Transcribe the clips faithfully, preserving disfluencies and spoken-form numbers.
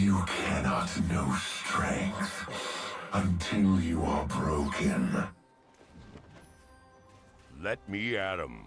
You cannot know strength until you are broken. Let me at him.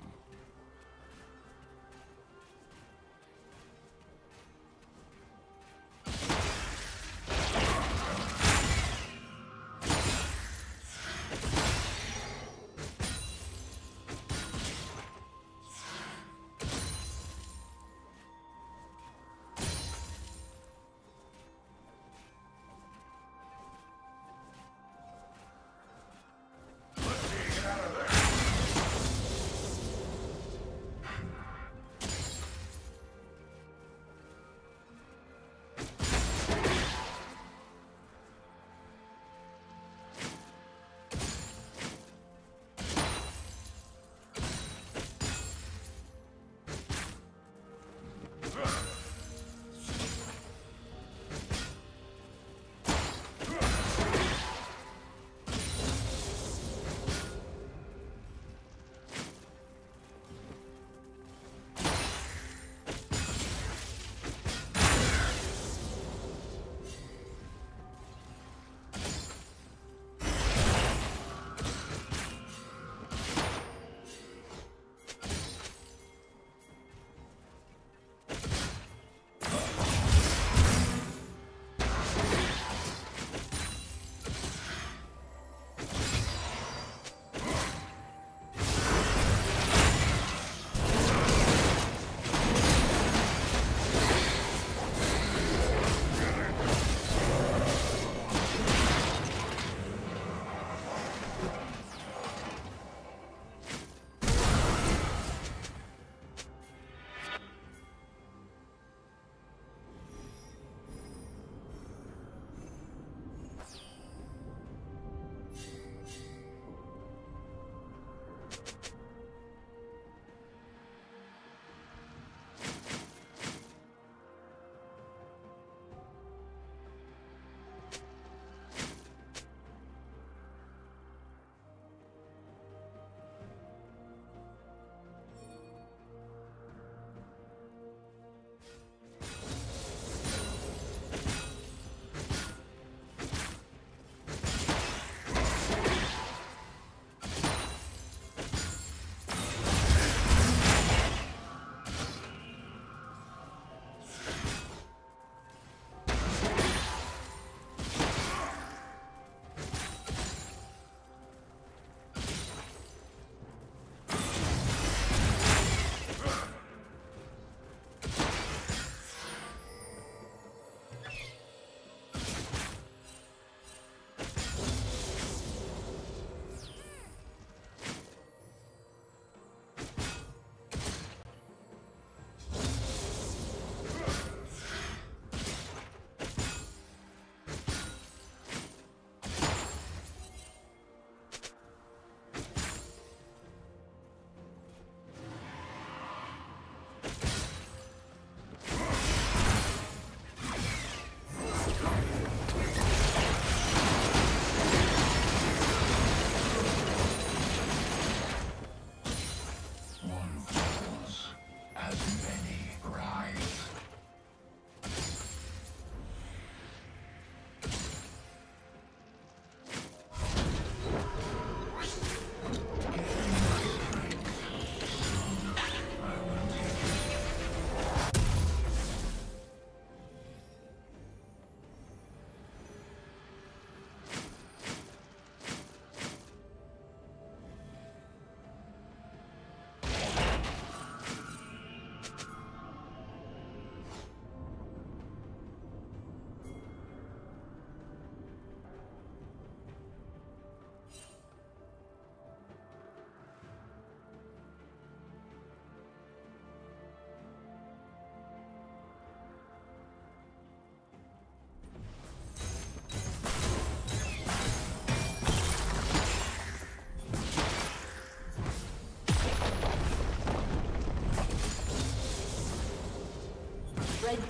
Red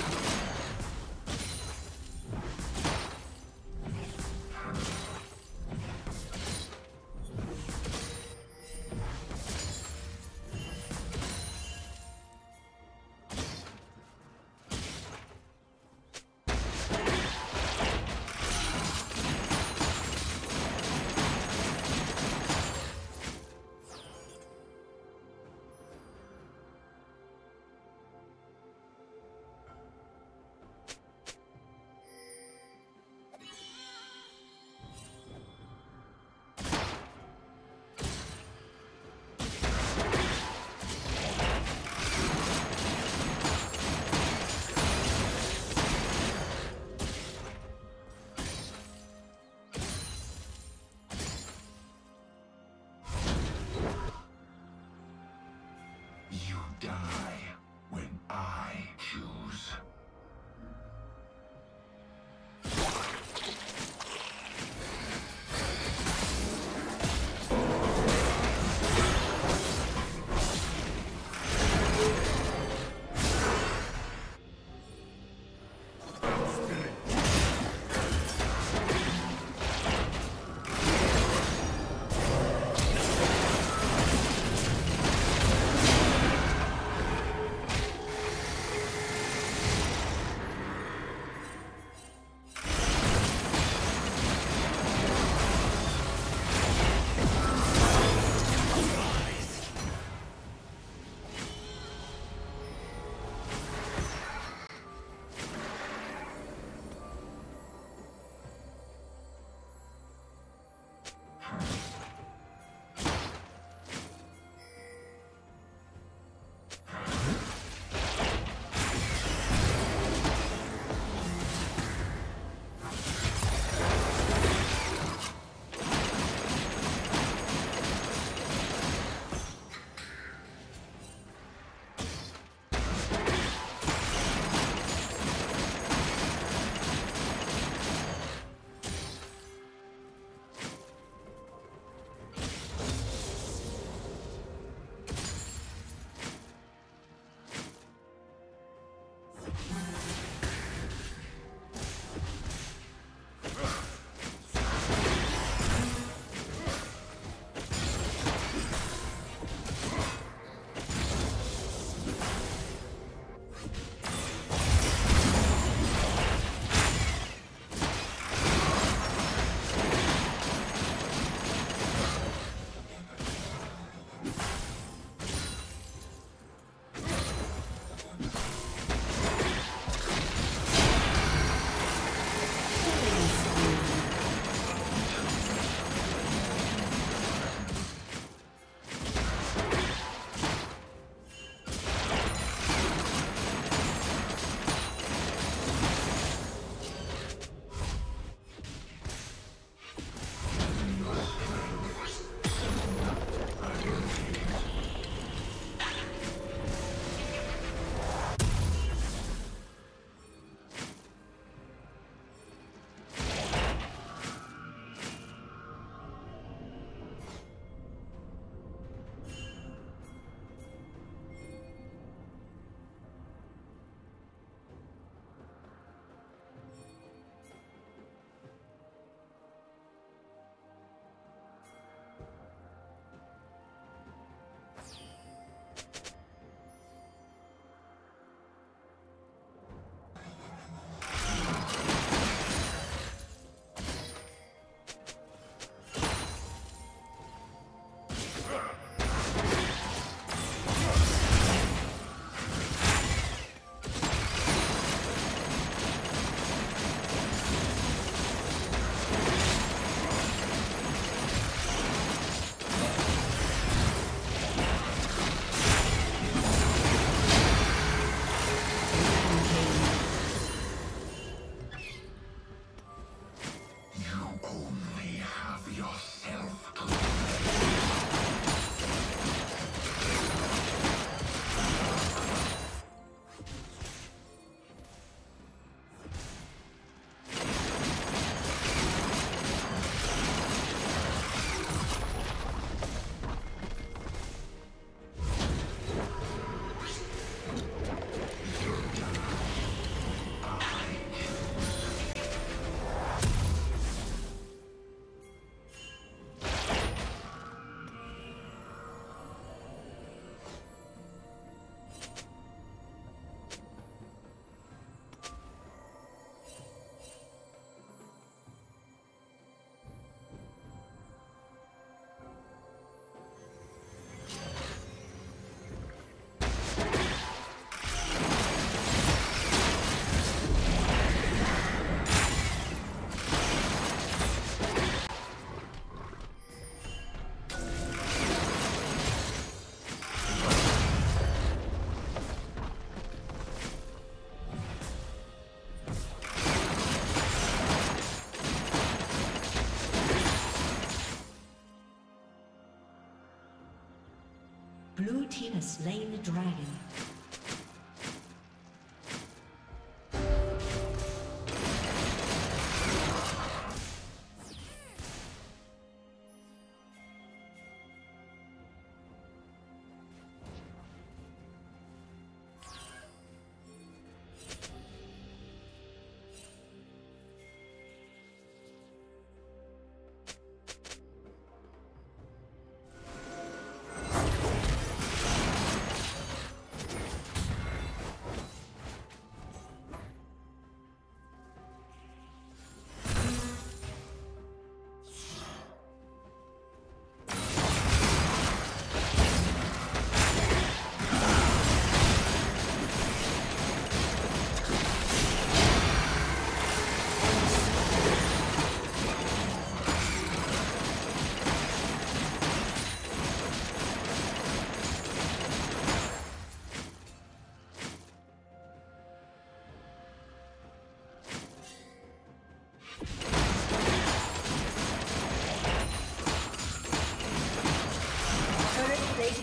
slain the dragon.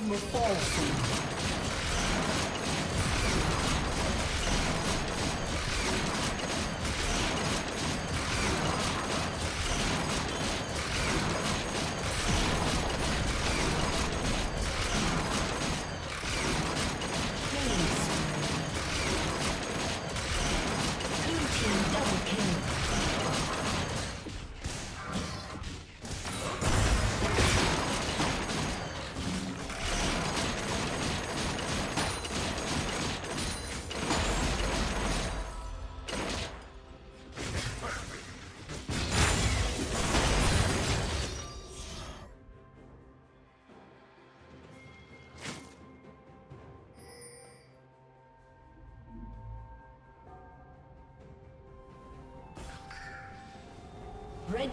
Will fall soon. Red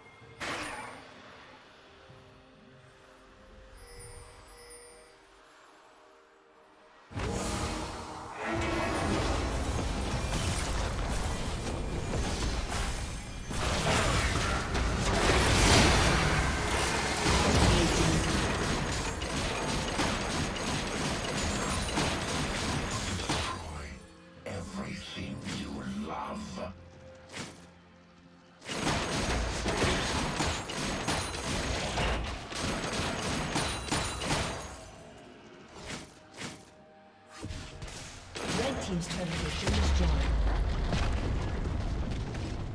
Team's turret has been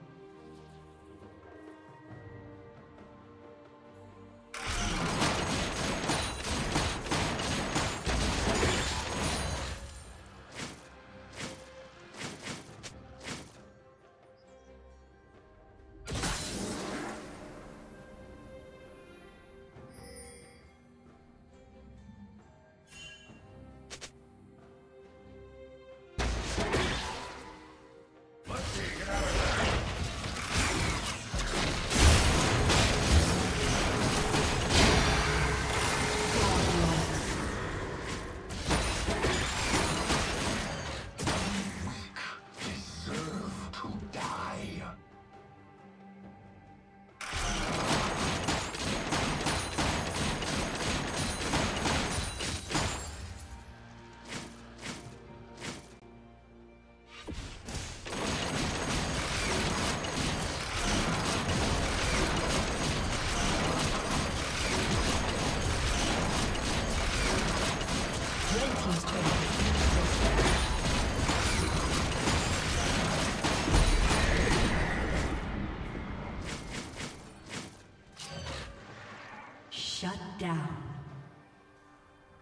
Take it out of there!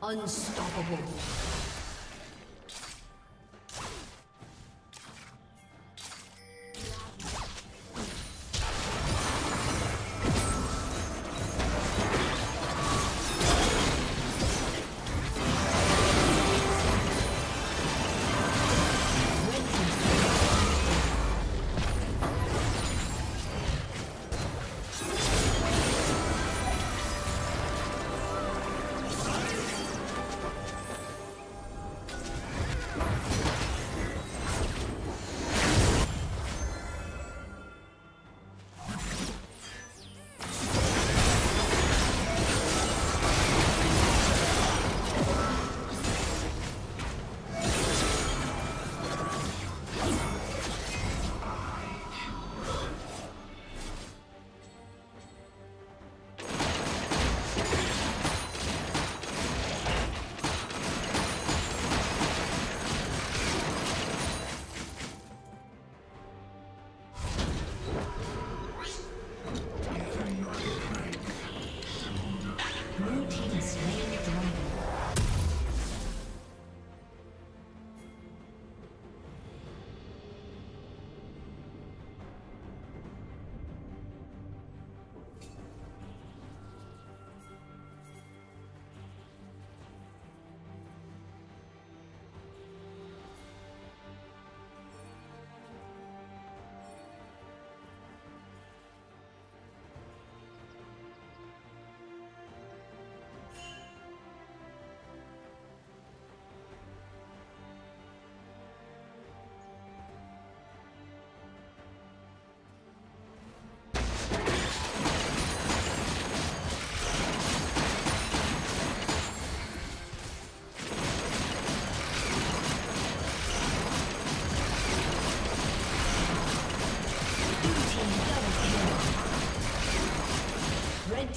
Unstoppable.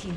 Team's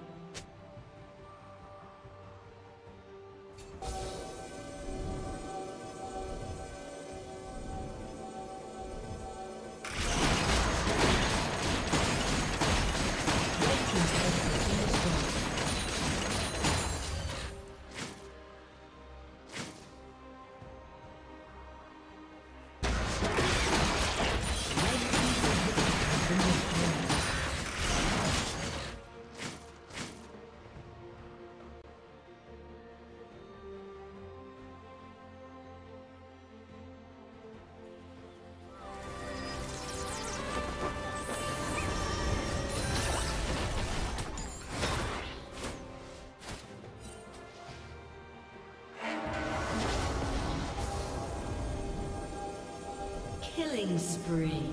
Killing spree.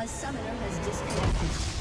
A summoner has disconnected.